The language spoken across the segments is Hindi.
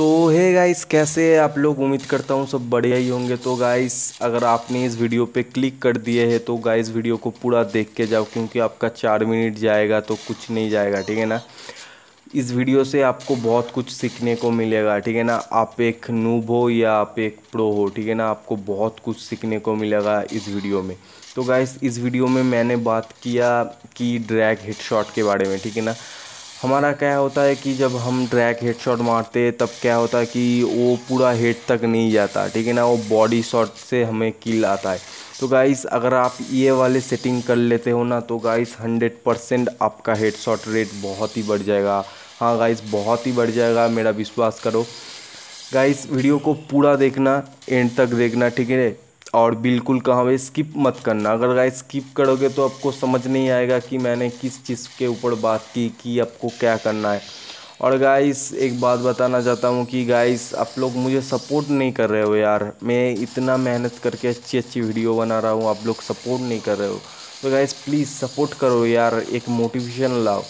तो हे गाइस, कैसे आप लोग? उम्मीद करता हूँ सब बढ़िया ही होंगे। तो गाइस, अगर आपने इस वीडियो पे क्लिक कर दिए है तो गाइस वीडियो को पूरा देख के जाओ, क्योंकि आपका 4 मिनट जाएगा तो कुछ नहीं जाएगा, ठीक है ना। इस वीडियो से आपको बहुत कुछ सीखने को मिलेगा, ठीक है ना। आप एक नूब हो या आप एक प्रो हो, ठीक है ना, आपको बहुत कुछ सीखने को मिलेगा इस वीडियो में। तो गाइस, इस वीडियो में मैंने बात किया कि ड्रैग हेडशॉट के बारे में, ठीक है ना। हमारा क्या होता है कि जब हम ड्रैग हेडशॉट मारते हैं तब क्या होता है कि वो पूरा हेड तक नहीं जाता, ठीक है ना, वो बॉडी शॉट से हमें किल आता है। तो गाइस, अगर आप ये वाले सेटिंग कर लेते हो ना तो गाइस 100% आपका हेडशॉट रेट बहुत ही बढ़ जाएगा। हाँ गाइस, बहुत ही बढ़ जाएगा, मेरा विश्वास करो। गाइस, वीडियो को पूरा देखना, एंड तक देखना, ठीक है, और बिल्कुल कहाँ भी स्किप मत करना। अगर गाइस स्किप करोगे तो आपको समझ नहीं आएगा कि मैंने किस चीज़ के ऊपर बात की कि आपको क्या करना है। और गाइस, एक बात बताना चाहता हूँ कि गाइस आप लोग मुझे सपोर्ट नहीं कर रहे हो यार। मैं इतना मेहनत करके अच्छी वीडियो बना रहा हूँ, आप लोग सपोर्ट नहीं कर रहे हो। तो गाइस प्लीज़ सपोर्ट करो यार, एक मोटिवेशन लाओ।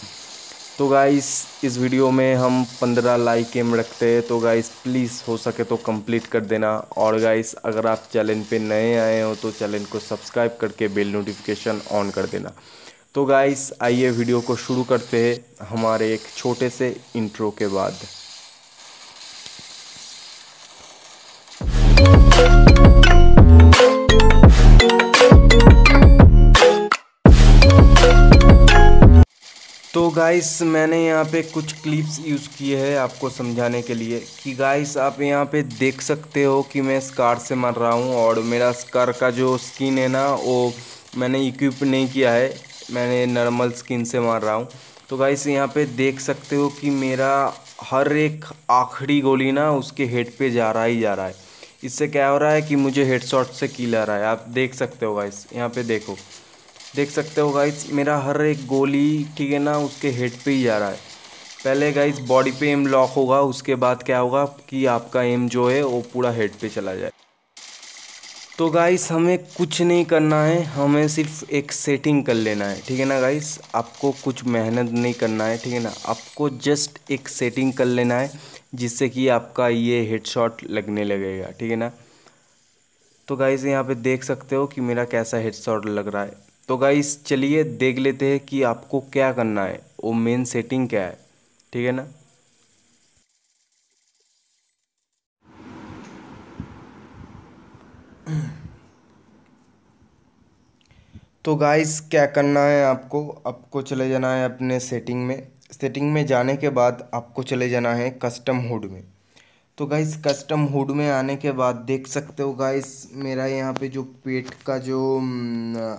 तो गाइस, इस वीडियो में हम 15 लाइक एम रखते हैं, तो गाइस प्लीज़ हो सके तो कंप्लीट कर देना। और गाइस, अगर आप चैनल पे नए आए हो तो चैनल को सब्सक्राइब करके बेल नोटिफिकेशन ऑन कर देना। तो गाइस, आइए वीडियो को शुरू करते हैं हमारे एक छोटे से इंट्रो के बाद। तो गाइस, मैंने यहाँ पे कुछ क्लिप्स यूज़ किए हैं आपको समझाने के लिए कि गाइस आप यहाँ पे देख सकते हो कि मैं स्कार से मार रहा हूँ और मेरा स्कार का जो स्किन है ना वो मैंने इक्विप नहीं किया है, मैंने नॉर्मल स्किन से मार रहा हूँ। तो गाइस, यहाँ पे देख सकते हो कि मेरा हर एक आखिरी गोली ना उसके हेड पे जा रहा है। इससे क्या हो रहा है कि मुझे हेडशॉट से किल आ रहा है। आप देख सकते हो गाइस, यहाँ पे देख सकते हो गाइस, मेरा हर एक गोली, ठीक है ना, उसके हेड पे ही जा रहा है। पहले गाइस बॉडी पे एम लॉक होगा, उसके बाद क्या होगा कि आपका एम जो है वो पूरा हेड पे चला जाए। तो गाइस, हमें कुछ नहीं करना है, हमें सिर्फ एक सेटिंग कर लेना है, ठीक है ना। गाइस, आपको कुछ मेहनत नहीं करना है, ठीक है ना, आपको जस्ट एक सेटिंग कर लेना है जिससे कि आपका ये हेडशॉट लगने लगेगा, ठीक है ना। तो गाइस, यहाँ पे देख सकते हो कि मेरा कैसा हेडशॉट लग रहा है। तो गाइस, चलिए देख लेते हैं कि आपको क्या करना है, वो मेन सेटिंग क्या है, ठीक है ना। तो गाइस, क्या करना है, आपको चले जाना है अपने सेटिंग में। सेटिंग में जाने के बाद आपको चले जाना है कस्टम हुड में। तो गाइस, कस्टम हुड में आने के बाद देख सकते हो गाइस, मेरा यहाँ पे जो पेट का जो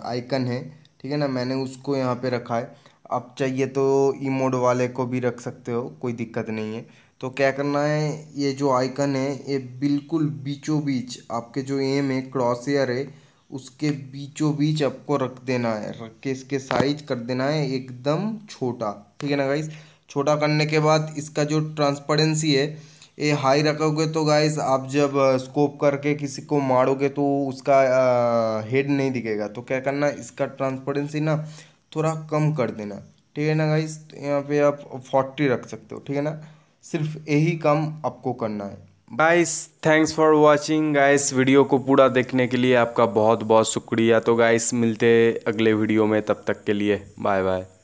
आइकन है, ठीक है ना, मैंने उसको यहाँ पे रखा है। आप चाहिए तो इमोड वाले को भी रख सकते हो, कोई दिक्कत नहीं है। तो क्या करना है, ये जो आइकन है ये बिल्कुल बीचों बीच, आपके जो एम है, क्रॉस हेयर है, उसके बीचों बीच आपको रख देना है। रख के इसके साइज कर देना है एकदम छोटा, ठीक है ना। गाइस, छोटा करने के बाद इसका जो ट्रांसपेरेंसी है ये हाई रखोगे तो गाइस आप जब स्कोप करके किसी को मारोगे तो उसका हेड नहीं दिखेगा। तो क्या करना, इसका ट्रांसपेरेंसी ना थोड़ा कम कर देना, ठीक है ना। गाइस, तो यहाँ पे आप 40 रख सकते हो, ठीक है ना, सिर्फ यही काम आपको करना है। Guys, thanks for watching. Guys, video को पूरा देखने के लिए आपका बहुत बहुत शुक्रिया। तो गाइस, मिलते हैं अगले वीडियो में, तब तक के लिए बाय बाय।